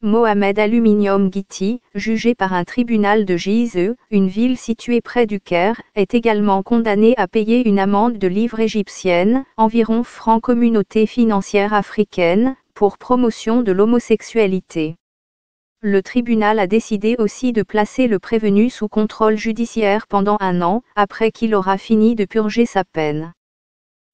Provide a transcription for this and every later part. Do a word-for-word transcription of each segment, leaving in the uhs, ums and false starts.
Mohamed al-Ghiety, jugé par un tribunal de Gizeh, une ville située près du Caire, est également condamné à payer une amende de livres égyptiennes, environ francs communauté financière africaine, pour promotion de l'homosexualité. Le tribunal a décidé aussi de placer le prévenu sous contrôle judiciaire pendant un an, après qu'il aura fini de purger sa peine.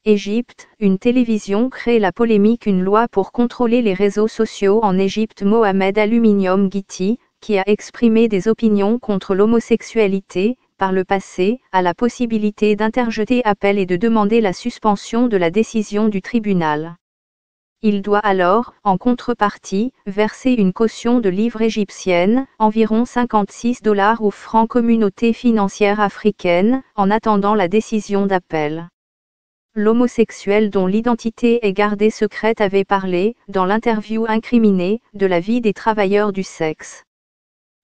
Égypte, une télévision crée la polémique. Une loi pour contrôler les réseaux sociaux en Égypte. Mohamed al-Ghiety, qui a exprimé des opinions contre l'homosexualité, par le passé, a la possibilité d'interjeter appel et de demander la suspension de la décision du tribunal. Il doit alors, en contrepartie, verser une caution de livres égyptiennes, environ cinquante-six dollars ou francs communauté financière africaine, en attendant la décision d'appel. L'homosexuel dont l'identité est gardée secrète avait parlé, dans l'interview incriminée, de la vie des travailleurs du sexe.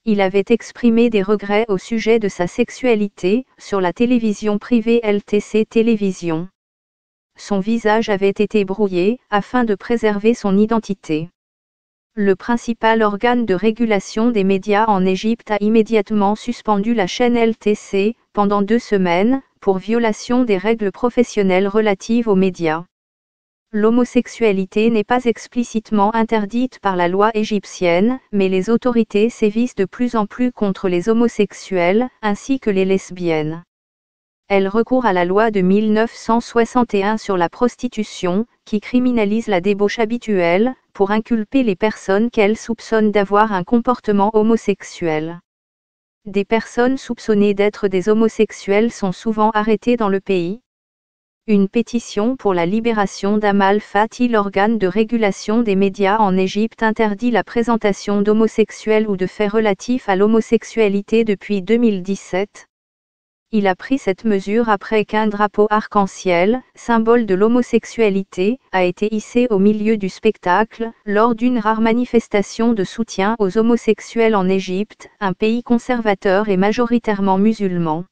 Il avait exprimé des regrets au sujet de sa sexualité, sur la télévision privée L T C Télévision. Son visage avait été brouillé, afin de préserver son identité. Le principal organe de régulation des médias en Égypte a immédiatement suspendu la chaîne L T C, pendant deux semaines, pour violation des règles professionnelles relatives aux médias. L'homosexualité n'est pas explicitement interdite par la loi égyptienne, mais les autorités sévissent de plus en plus contre les homosexuels, ainsi que les lesbiennes. Elles recourent à la loi de mille neuf cent soixante et un sur la prostitution, qui criminalise la débauche habituelle, pour inculper les personnes qu'elles soupçonnent d'avoir un comportement homosexuel. Des personnes soupçonnées d'être des homosexuels sont souvent arrêtées dans le pays. Une pétition pour la libération d'Amal Fati, l'organe de régulation des médias en Égypte, interdit la présentation d'homosexuels ou de faits relatifs à l'homosexualité depuis deux mille dix-sept. Il a pris cette mesure après qu'un drapeau arc-en-ciel, symbole de l'homosexualité, a été hissé au milieu du spectacle, lors d'une rare manifestation de soutien aux homosexuels en Égypte, un pays conservateur et majoritairement musulman.